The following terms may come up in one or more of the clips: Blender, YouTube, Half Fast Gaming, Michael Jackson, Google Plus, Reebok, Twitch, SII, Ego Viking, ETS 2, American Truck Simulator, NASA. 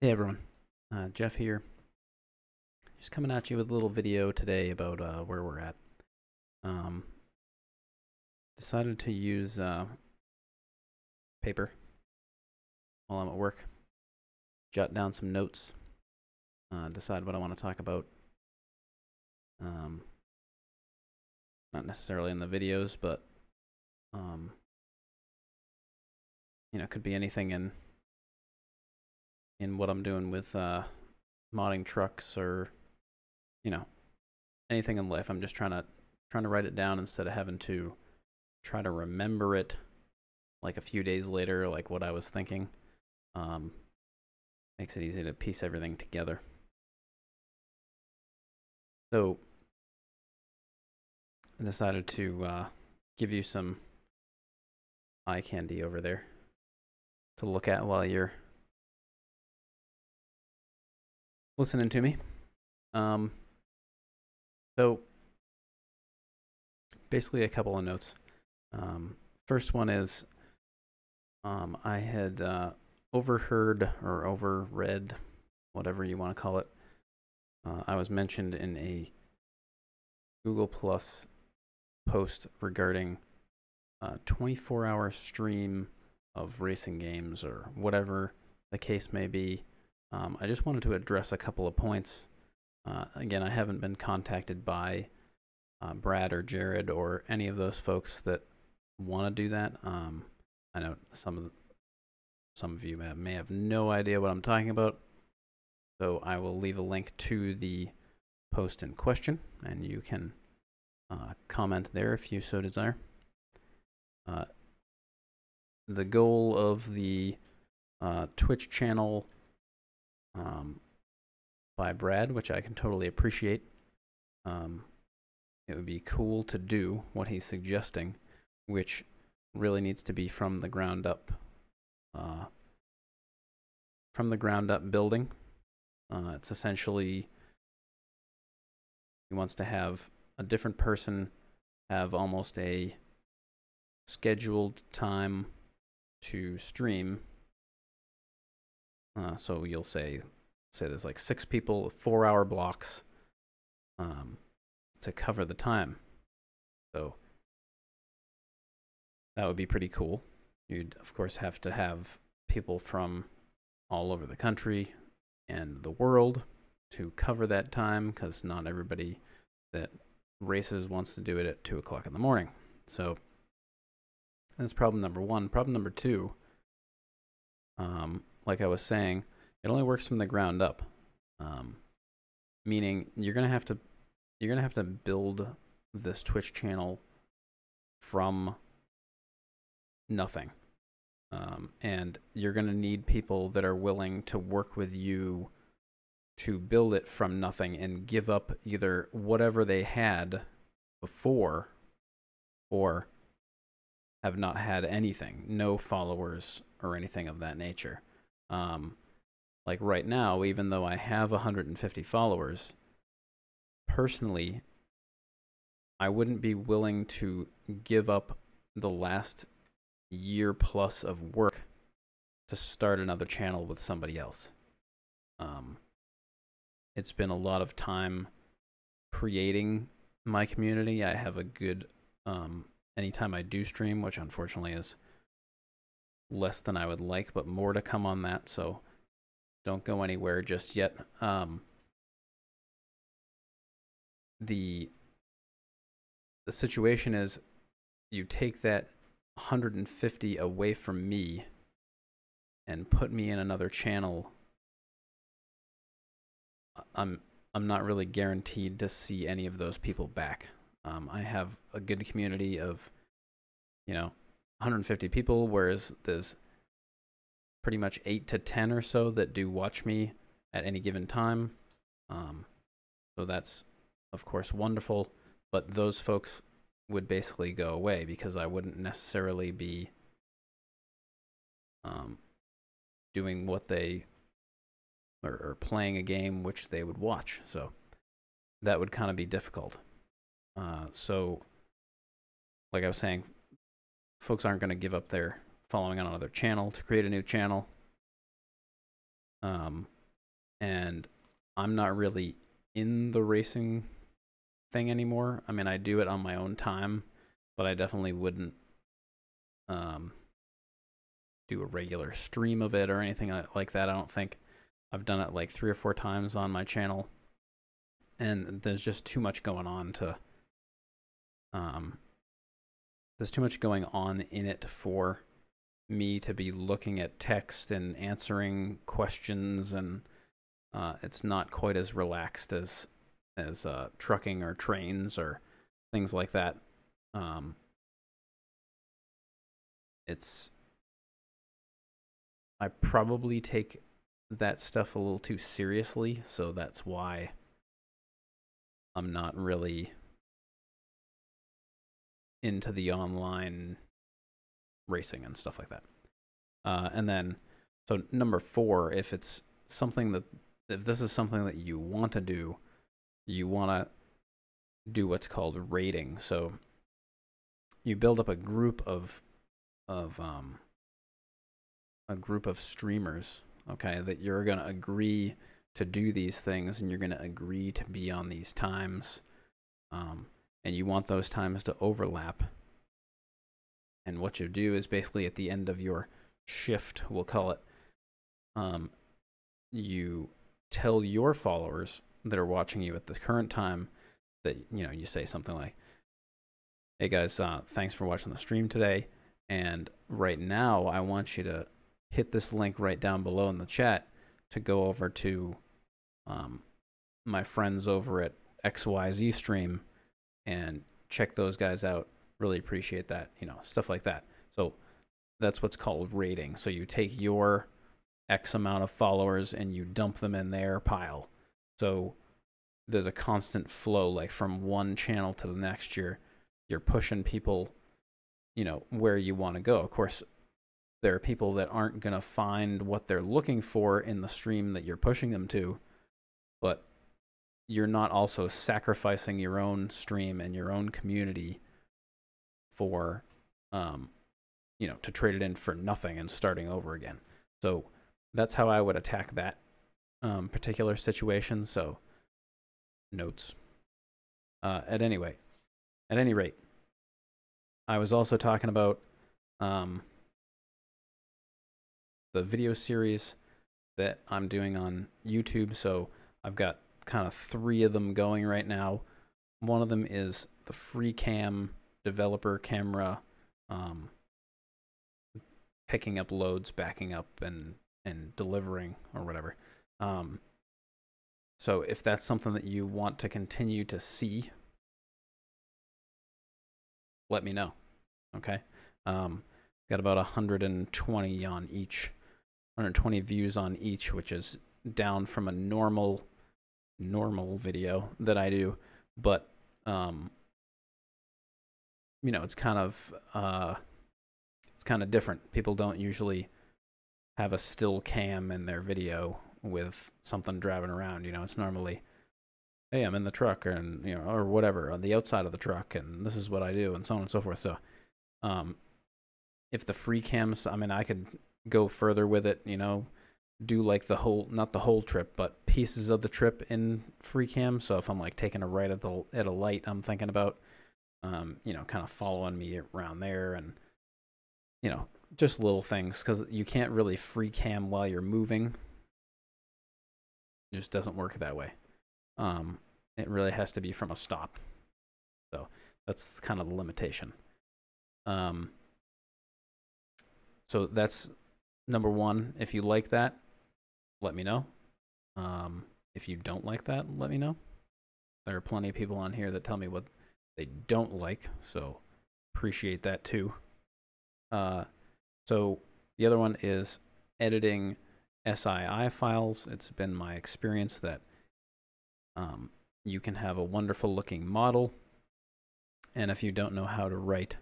Hey everyone, Jeff here. Just coming at you with a little video today about where we're at. Decided to use paper while I'm at work. Jot down some notes. Decide what I want to talk about. Not necessarily in the videos, but you know, it could be anything in what I'm doing with modding trucks, or you know, anything in life. I'm just trying to write it down instead of having to try to remember it like a few days later, like what I was thinking. Makes it easy to piece everything together. So I decided to give you some eye candy over there to look at while you're listening to me. So basically a couple of notes. First one is I had overheard or overread, whatever you want to call it. I was mentioned in a Google Plus post regarding a 24-hour stream of racing games or whatever the case may be. I just wanted to address a couple of points. Again, I haven't been contacted by Brad or Jared or any of those folks that want to do that. I know some of you may have no idea what I'm talking about, so I will leave a link to the post in question, and you can comment there if you so desire. The goal of the Twitch channel by Brad, which I can totally appreciate. It would be cool to do what he's suggesting, which really needs to be from the ground up. Building. It's essentially, he wants to have a different person have almost a scheduled time to stream. So you'll say there's like 6 people, 4-hour blocks to cover the time. So that would be pretty cool. You'd, of course, have to have people from all over the country and the world to cover that time, because not everybody that races wants to do it at 2 o'clock in the morning. So that's problem number 1. Problem number 2, like I was saying, it only works from the ground up, meaning you're gonna have to build this Twitch channel from nothing, and you're gonna need people that are willing to work with you to build it from nothing and give up either whatever they had before, or have not had anything, no followers or anything of that nature. Like right now, even though I have 150 followers, personally, I wouldn't be willing to give up the last year plus of work to start another channel with somebody else. It's been a lot of time creating my community. I have a good, anytime I do stream, which unfortunately is less than I would like, but more to come on that, so don't go anywhere just yet. The situation is, you take that 150 away from me and put me in another channel, I'm not really guaranteed to see any of those people back. I have a good community of, you know, 150 people, whereas there's pretty much 8 to 10 or so that do watch me at any given time. So that's, of course, wonderful, but those folks would basically go away because I wouldn't necessarily be doing what they, or playing a game which they would watch. So that would kind of be difficult. So, like I was saying, folks aren't going to give up their following on another channel to create a new channel. And I'm not really in the racing thing anymore. I mean, I do it on my own time, but I definitely wouldn't do a regular stream of it or anything like that. I don't think. I've done it like 3 or 4 times on my channel, and there's just too much going on to there's too much going on in it for me to be looking at text and answering questions, and it's not quite as relaxed as trucking or trains or things like that. I probably take that stuff a little too seriously, so that's why I'm not really into the online racing and stuff like that. And then, so number 4, if it's something that, if this is something that you want to do, you want to do what's called rating. So you build up a group of streamers, okay, that you're going to agree to do these things, and you're going to agree to be on these times, and you want those times to overlap. And what you do is basically at the end of your shift, we'll call it, you tell your followers that are watching you at the current time that, you know, you say something like, hey guys, thanks for watching the stream today, and right now I want you to hit this link right down below in the chat to go over to my friends over at XYZ Stream and check those guys out. Really appreciate that, you know, stuff like that. So that's what's called rating. So you take your X amount of followers and you dump them in their pile. So there's a constant flow, like from one channel to the next. You're pushing people, you know, where you want to go. Of course, there are people that aren't going to find what they're looking for in the stream that you're pushing them to, but you're not also sacrificing your own stream and your own community for, you know, to trade it in for nothing and starting over again. So that's how I would attack that particular situation. So notes. At any rate, I was also talking about the video series that I'm doing on YouTube. So I've got kind of 3 of them going right now. One of them is the free cam developer camera, picking up loads, backing up and delivering or whatever. So if that's something that you want to continue to see, let me know. Okay. Got about 120 on each. 120 views on each, which is down from a normal video that I do, but you know, it's kind of different. People don't usually have a still cam in their video with something driving around. You know, it's normally, hey, I'm in the truck, and you know, or whatever, on the outside of the truck, and this is what I do, and so on and so forth. So, if the free cams, I mean, I could go further with it, you know, do like the whole, not the whole trip, but pieces of the trip in free cam. So if I'm like taking a right at a light, I'm thinking about, you know, kind of following me around there, and, you know, just little things, because you can't really free cam while you're moving. It just doesn't work that way. It really has to be from a stop. So that's kind of the limitation. So that's number 1. If you like that, let me know. If you don't like that, let me know. There are plenty of people on here that tell me what they don't like, so appreciate that too. So the other one is editing SII files. It's been my experience that you can have a wonderful looking model, and if you don't know how to write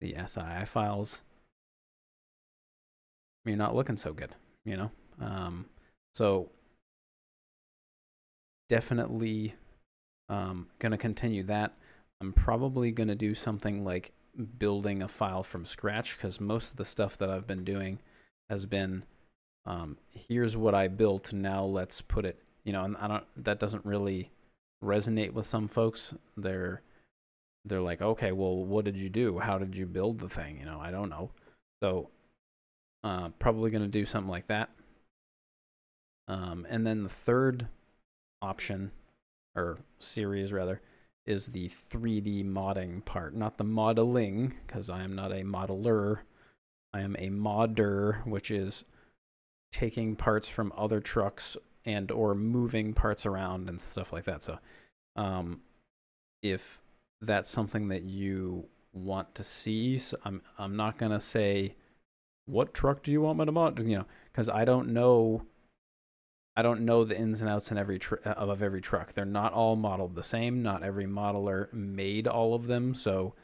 the SII files, you're not looking so good, you know? So definitely going to continue that. I'm probably going to do something like building a file from scratch, because most of the stuff that I've been doing has been here's what I built, now let's put it, you know, and I don't, that doesn't really resonate with some folks. They're like, okay, well, what did you do? How did you build the thing? You know, I don't know. So probably going to do something like that. And then the third option, or series rather, is the 3D modding part, not the modeling, because I am not a modeler. I am a modder, which is taking parts from other trucks and or moving parts around and stuff like that. So if that's something that you want to see, so I'm not going to say, what truck do you want me to mod? You know, because I don't know the ins and outs in of every truck. They're not all modeled the same. Not every modeler made all of them, so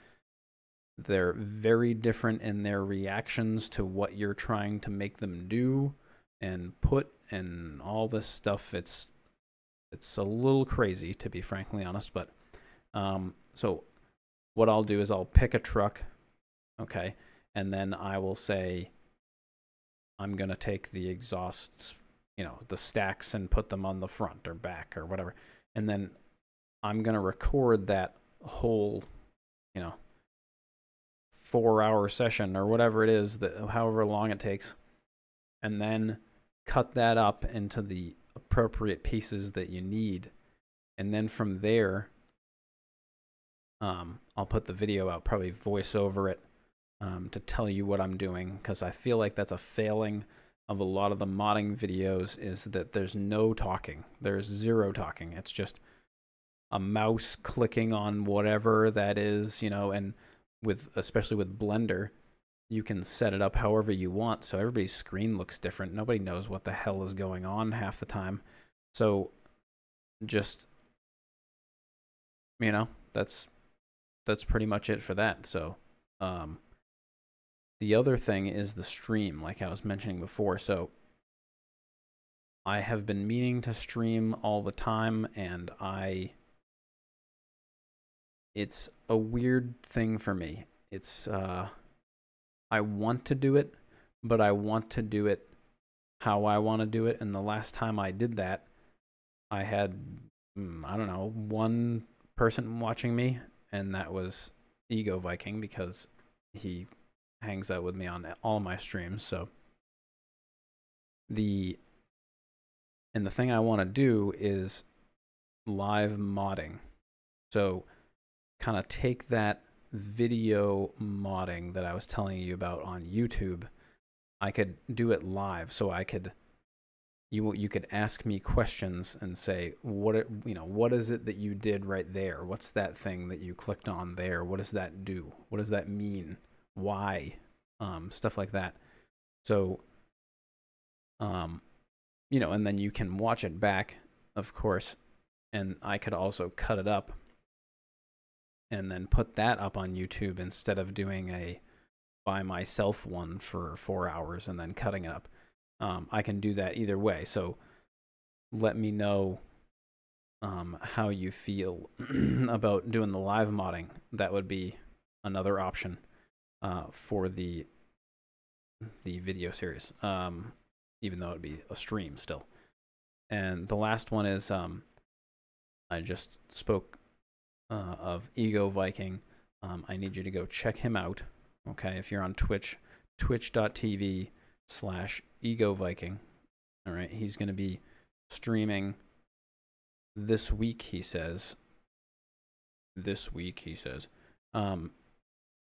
they're very different in their reactions to what you're trying to make them do and put and all this stuff. It's a little crazy, to be frankly honest, but so what I'll do is I'll pick a truck, okay, and then I will say I'm going to take the exhausts, you know, the stacks, and put them on the front or back or whatever. And then I'm going to record that whole, you know, 4-hour session or whatever it is, that however long it takes, and then cut that up into the appropriate pieces that you need. And then from there, I'll put the video out, probably voice over it, to tell you what I'm doing, because I feel like that's a failing of a lot of the modding videos, is that there's no talking. There's zero talking. It's just a mouse clicking on whatever that is, you know, and with, especially with Blender, you can set it up however you want. So everybody's screen looks different. Nobody knows what the hell is going on half the time. So just, you know, that's pretty much it for that. So, the other thing is the stream, like I was mentioning before. So I have been meaning to stream all the time, and it's a weird thing for me. It's, I want to do it, but I want to do it how I want to do it. And the last time I did that, I had, I don't know, one person watching me, and that was Ego Viking, because he hangs out with me on all my streams. So the thing I want to do is live modding. So kind of take that video modding that I was telling you about on YouTube. I could do it live, so I could, you could ask me questions and say, what is it that you did right there? What's that thing that you clicked on there? What does that do? What does that mean? Why? Stuff like that. So, you know, and then you can watch it back, of course, and I could also cut it up and then put that up on YouTube instead of doing a by myself one for 4 hours and then cutting it up. I can do that either way. So let me know how you feel about doing the live modding. That would be another option for the video series, even though it'd be a stream still. And the last one is, I just spoke of Ego Viking. I need you to go check him out, okay? If you're on Twitch, twitch.tv/Ego Viking. All right, he's going to be streaming this week, he says.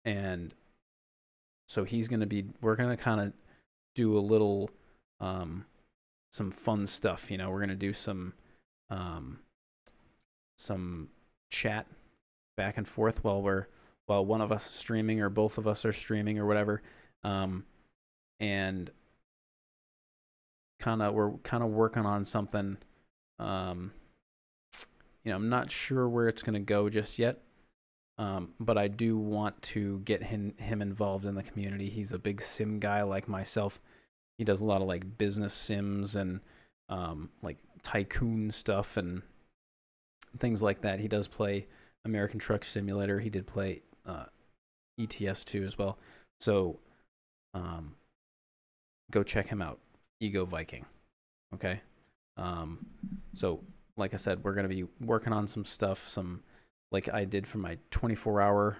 And so he's going to be, we're going to kind of do a little, some fun stuff, you know, we're going to do some chat back and forth while one of us is streaming or both of us are streaming or whatever. And we're kind of working on something, you know, I'm not sure where it's going to go just yet. But I do want to get him involved in the community. He's a big sim guy like myself. He does a lot of like business sims and like tycoon stuff and things like that. He does play American Truck Simulator. He did play ETS 2 as well. So go check him out. Ego Viking. Okay. So like I said, we're going to be working on some stuff, like I did for my 24-hour,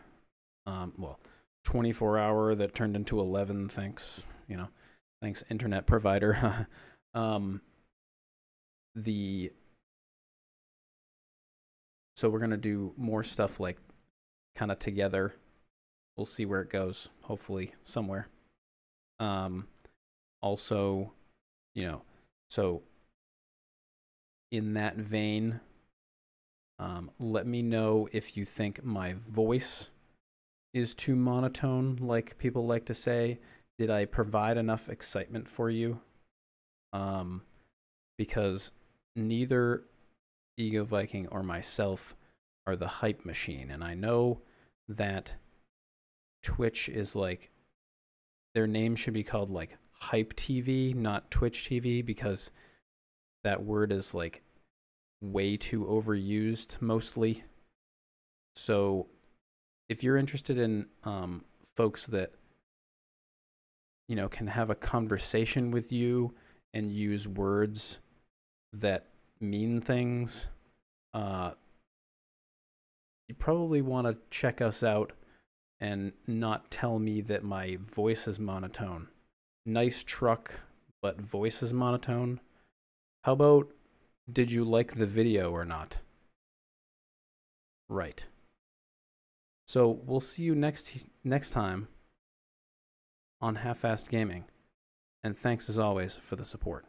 24-hour that turned into 11. Thanks, you know, thanks internet provider. So we're going to do more stuff like kind of together. We'll see where it goes, hopefully somewhere. Also, you know, so in that vein, let me know if you think my voice is too monotone, like people like to say. Did I provide enough excitement for you? Because neither Ego Viking or myself are the hype machine. And I know that Twitch is like, their name should be called like Hype TV, not Twitch TV, because that word is like way too overused mostly. So if you're interested in folks that, you know, can have a conversation with you and use words that mean things, you probably want to check us out and not tell me that my voice is monotone. Nice truck, but voice is monotone. How about, did you like the video or not? Right. So we'll see you next time on Half Fast Gaming. And thanks as always for the support.